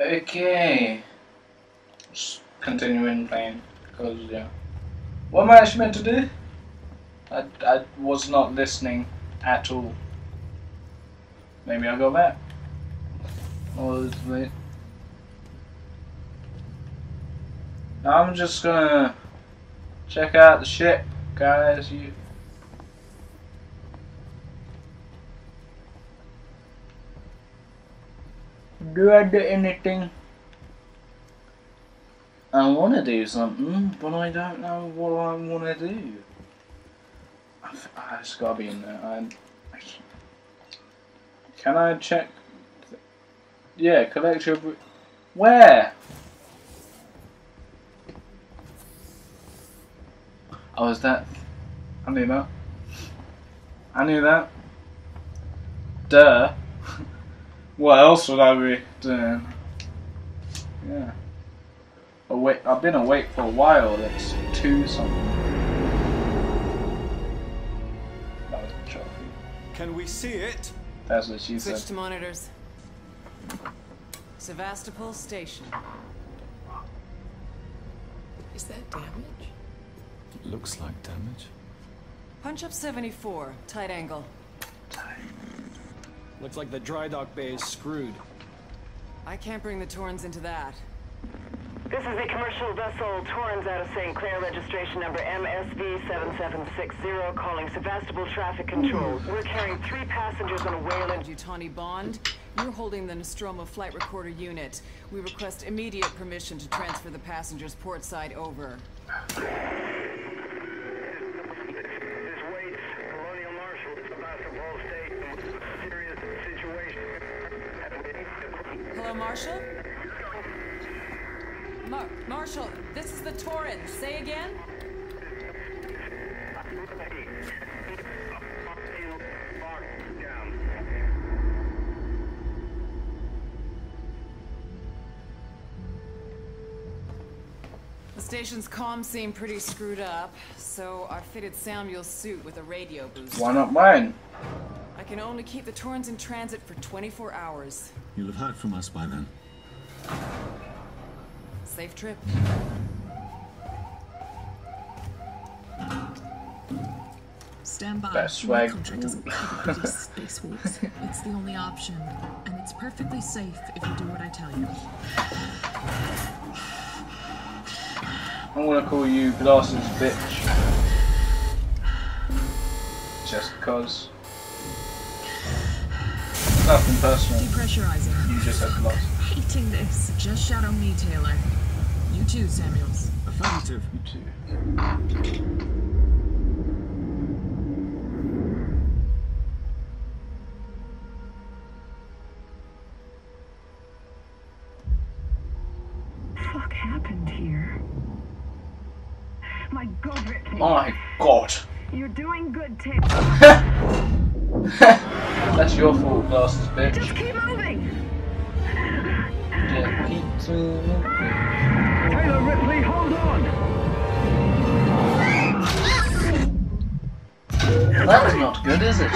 Okay. Just continuing playing, because yeah. What am I actually meant to do? I was not listening at all. Maybe I'll go back. Or wait. Now I'm just gonna check out the ship, guys. You. Do I do anything? I want to do something, but I don't know what I want to do. It's gotta be in there. Can I check? Yeah, collect your. Where? Oh, is that? I knew that. I knew that. Duh. What else would I be doing? Yeah. Awake. I've been awake for a while. That's 2 something. That was a trophy. Can we see it? That's what she said. Switch to monitors. Sevastopol Station. Is that damage? It looks like damage. Punch up 74. Tight angle. Tight. Looks like the dry dock bay is screwed. I can't bring the Torrens into that. This is a commercial vessel Torrens out of St. Clair, registration number MSV-7760, calling Sevastopol Traffic Control. We're carrying 3 passengers on a Weyland-Yutani bond. You're holding the Nostromo flight recorder unit. We request immediate permission to transfer the passengers port side over. Marshal? Marshal, this is the Torrens. Say again? The station's comms seem pretty screwed up, so I fitted Samuels' suit with a radio boost. Why not mine? I can only keep the Torrens in transit for 24 hours. You'll have heard from us by then. Safe trip. Stand by. Best way. Contract doesn't cover these spacewalks. It's the only option, and it's perfectly safe if you do what I tell you. I'm gonna call you Glasses Bitch. Just because. Nothing personal. Depressurizing. You just have lost. Hating this. Just shadow me, Taylor. You too, Samuels. Affirmative. You too. What happened here? My God, Ripley. My God. You're doing good, Taylor. That's your fault, Glasses Bitch. Just keep moving! Yeah, keep moving. Taylor Ripley, hold on! Well, that was not good, is it?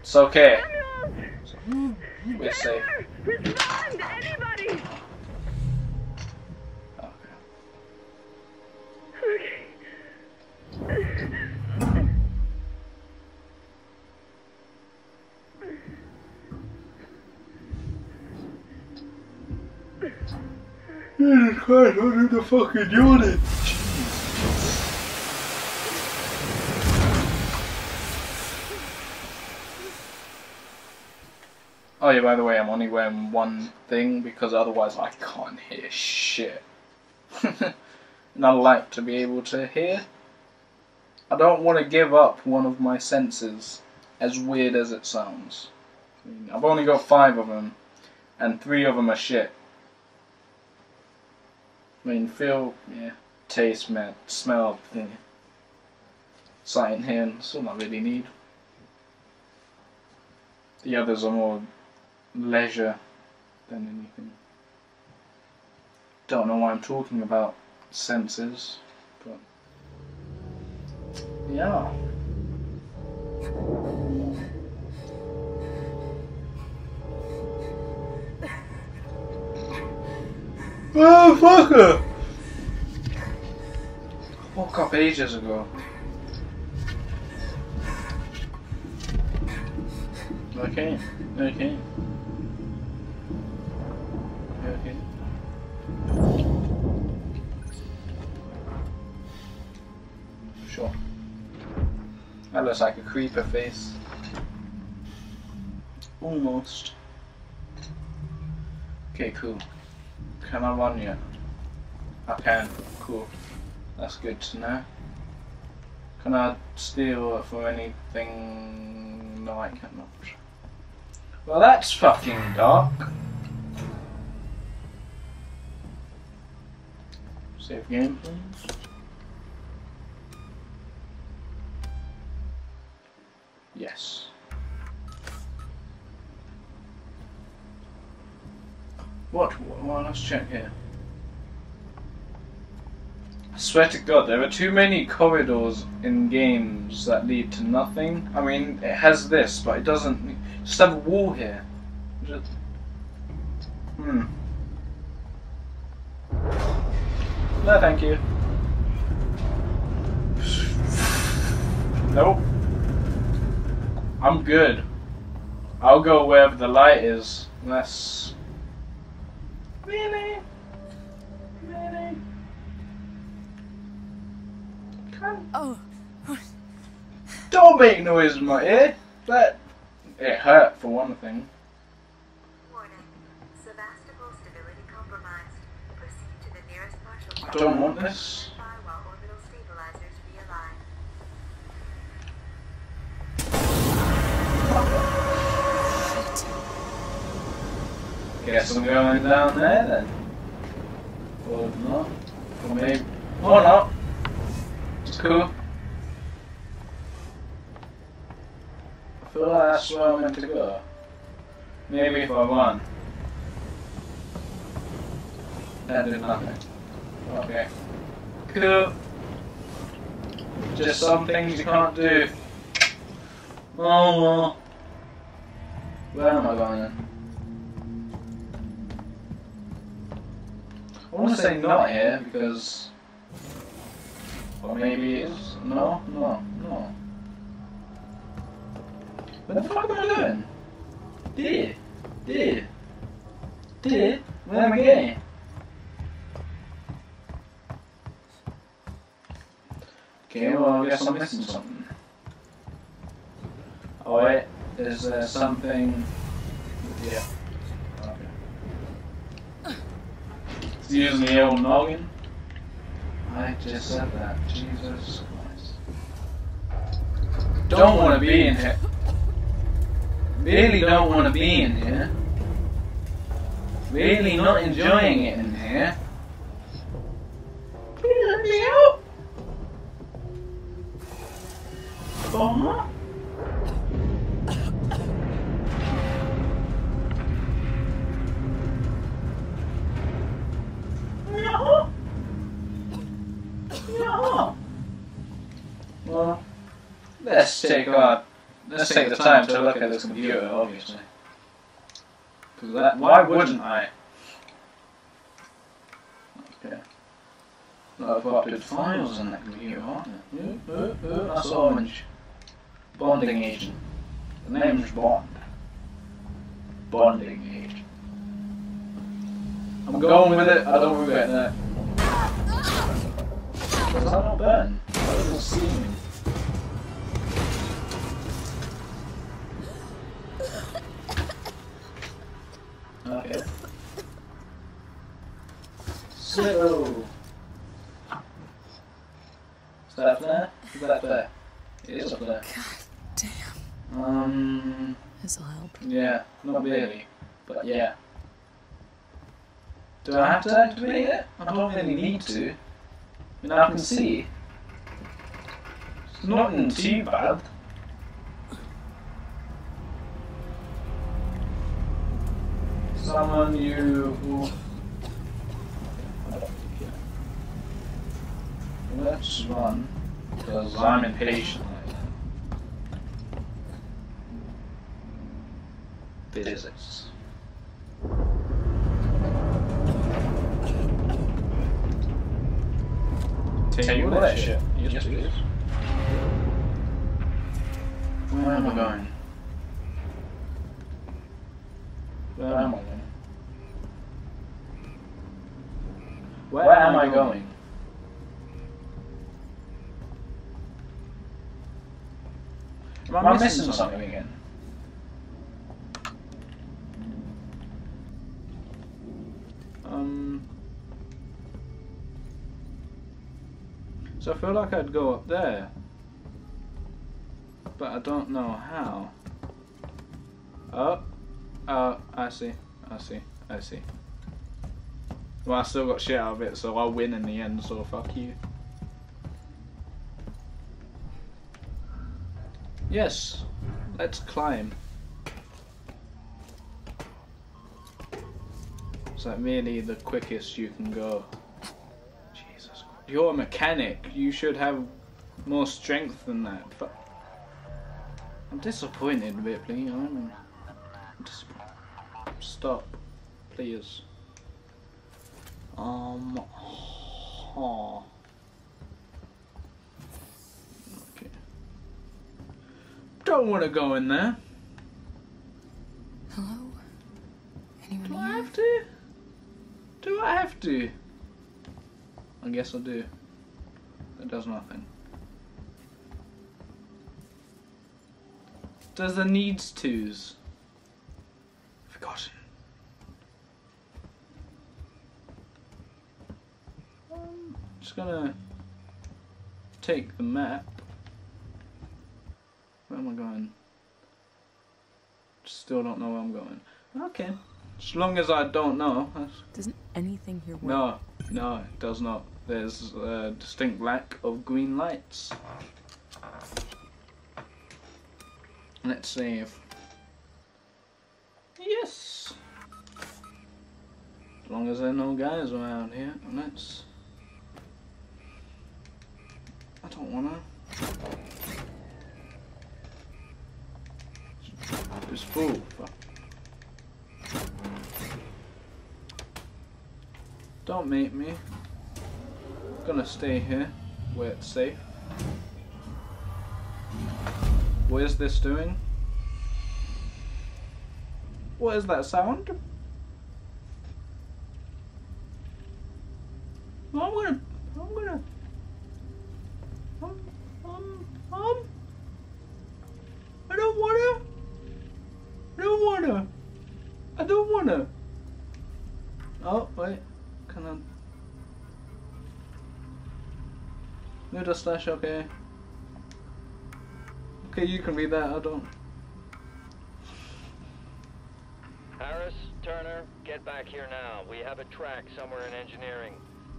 It's okay. We're safe. Respond, anybody! Jesus Christ, I need the fucking unit! Oh yeah, by the way, I'm only wearing one thing because otherwise I can't hear shit. And I like to be able to hear. I don't want to give up one of my senses, as weird as it sounds. I mean, I've only got 5 of them, and 3 of them are shit. I mean, feel, yeah, taste, man, smell, yeah. Sight and hearing, that's all I really need. The others are more leisure than anything. Don't know why I'm talking about senses, but yeah. Oh, fuck it! I woke up ages ago. Okay, okay. Okay. Sure. That looks like a creeper face. Almost. Okay, cool. Can I run yet? I can. Cool. That's good to know. Can I steal from anything? No, I cannot. Well, that's fucking dark. Save game, please. Yes. What? Well, let's check here. I swear to God, there are too many corridors in games that lead to nothing. I mean, it has this, but it doesn't. Just have a wall here. Just, no, thank you. Nope. I'm good. I'll go wherever the light is, unless. Really? Really? Come. Oh. Don't make noise in my ear. That it hurt for one thing. Warning. Sevastopol stability compromised. Proceed to the nearest marshal. I don't want this. Firewall orbital stabilizers realigned. Guess I'm going down there then. Or not. Or maybe. Or not. It's cool. I feel like that's where I'm meant to go. Maybe if I won. That did nothing. Okay. Cool. Just some things you can't do. Oh well. Where am I going then? I want to say not here because. Or maybe it's. No, no, no. Where the fuck am I going? Dear, dear, dear, where am I going? Okay, well, I guess I'm missing something. Oh, wait, is there something. Yeah. Okay. It's using the old noggin. I just said that. Jesus Christ. Don't want to be in here. Really don't want to be in here. Really not enjoying it in here. Please let me out. Oh. No. No. Well, let's take the time to look at this computer, obviously. Because that, why wouldn't I? Okay. I've uploaded files in that computer, aren't there? That's orange. Bonding agent. The name's Bond. Bonding agent. I'm going with it. I don't regret that. Does that not burn? That doesn't seem. Okay. So. Is that up there? Is that up there? It is up there. God damn. This'll help. Yeah, not really. But yeah. Do I have to activate it? I don't really need to. I mean, I can see. It's not in too bad. Someone you. Let's run, because I'm impatient. business. Tell you what, Airship. Yes, please. Where am I going? Where am I going? Am I missing something again? So I feel like I'd go up there, but I don't know how. I see. Well, I still got shit out of it, so I win in the end, so fuck you. Yes, let's climb. It's like merely the quickest you can go. Jesus Christ. You're a mechanic. You should have more strength than that. But I'm disappointed, Ripley. I'm disappointed. Stop, please. Okay. Don't want to go in there. Hello? Anyone here? Do I have to? I guess I do. That does nothing. Does the needs to's? Forgotten. Just gonna take the map. Where am I going? Still don't know where I'm going. Okay. As long as I don't know. Doesn't anything here work? No, no, it does not. There's a distinct lack of green lights. Let's see if... Yes! As long as there are no guys around here. Let's... I don't wanna. It's full. Don't make me. I'm gonna stay here where it's safe. What is this doing? What is that sound? I don't wanna. Oh wait, can I? Noodle slash. Okay. Okay, you can read that. I don't. Harris, Turner, get back here now. We have a track somewhere in engineering.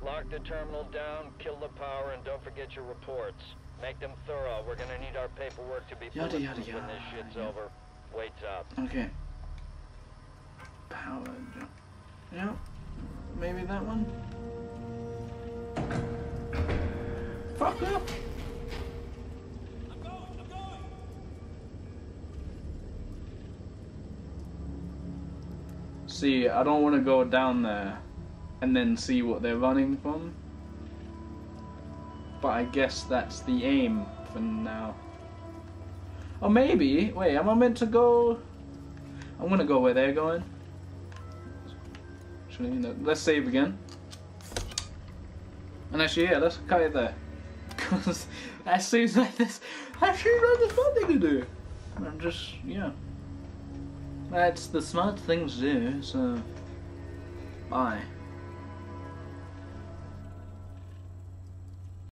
Lock the terminal down, kill the power, and don't forget your reports. Make them thorough. We're gonna need our paperwork to be yada, yada, yada. When this shit's over. Waits up. Okay. Power jump. Yeah, maybe that one. Fuck up! I'm going! See, I don't want to go down there and then see what they're running from. But I guess that's the aim for now. Or maybe, wait, am I meant to go? I'm going to go where they're going. Actually, no, let's save again. And actually, yeah, let's cut it there. Because that seems like this. Actually, that's a smart thing to do. I'm just, yeah. That's the smart thing to do, so. Bye.